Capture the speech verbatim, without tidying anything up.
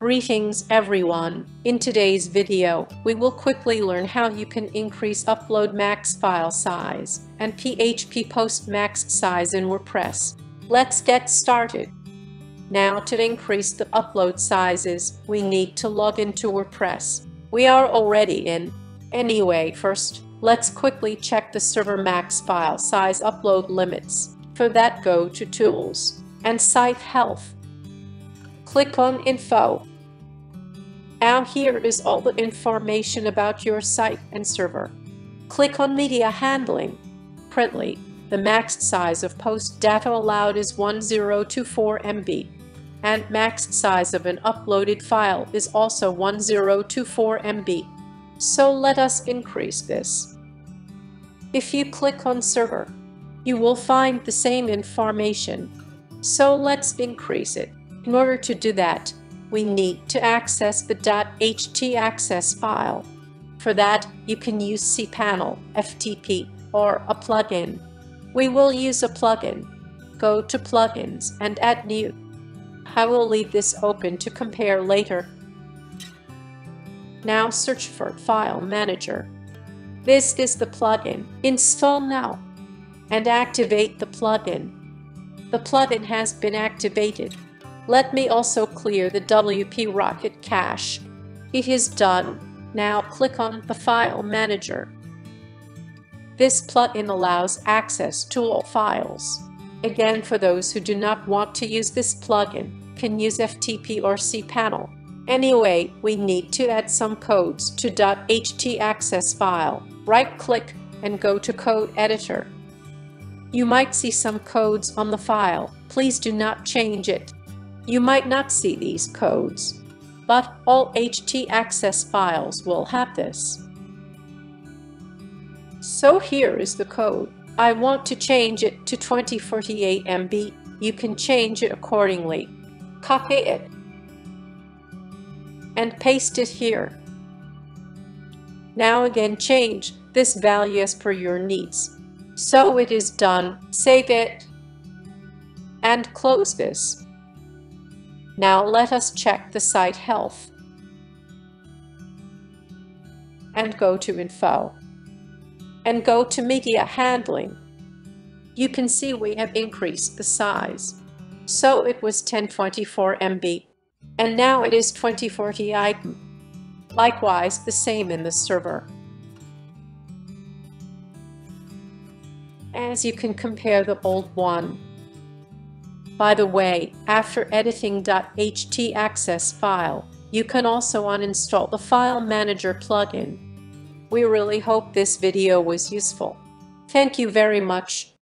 Greetings everyone. In today's video, we will quickly learn how you can increase upload max file size and P H P post max size in WordPress. Let's get started. Now, to increase the upload sizes, we need to log into WordPress. We are already in. Anyway, first, let's quickly check the server max file size upload limits. For that, go to Tools and Site Health. Click on Info. Now here is all the information about your site and server. Click on Media Handling. Currently, the max size of post data allowed is one thousand twenty-four megabytes, and max size of an uploaded file is also one thousand twenty-four megabytes. So let us increase this. If you click on Server, you will find the same information. So let's increase it. In order to do that, we need to access the .htaccess file. For that, you can use cPanel, F T P, or a plugin. We will use a plugin. Go to Plugins and Add New. I will leave this open to compare later. Now search for File Manager. This is the plugin. Install now and activate the plugin. The plugin has been activated. Let me also clear the W P Rocket cache. It is done. Now click on the File Manager. This plugin allows access to all files. Again, for those who do not want to use this plugin, can use F T P or cPanel. Anyway, we need to add some codes to .htaccess file. Right-click and go to Code Editor. You might see some codes on the file. Please do not change it. You might not see these codes, but all htaccess files will have this. So here is the code. I want to change it to twenty forty-eight megabytes. You can change it accordingly. Copy it and paste it here. Now again, change this value as per your needs. So it is done. Save it and close this. Now let us check the site health and go to Info and go to Media Handling. You can see we have increased the size. So it was ten twenty-four megabytes and now it is twenty forty-eight megabytes. Likewise, the same in the server. As you can compare the old one. By the way, after editing .htaccess file, you can also uninstall the File Manager plugin. We really hope this video was useful. Thank you very much.